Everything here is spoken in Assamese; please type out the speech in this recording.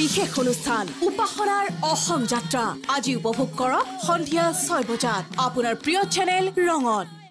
বিশেষ অনুষ্ঠান উপাসনাৰ অসম যাত্ৰা আজি উপভোগ কৰক সন্ধিয়া ৬ বজাত আপোনাৰ প্ৰিয় চেনেল ৰঙত।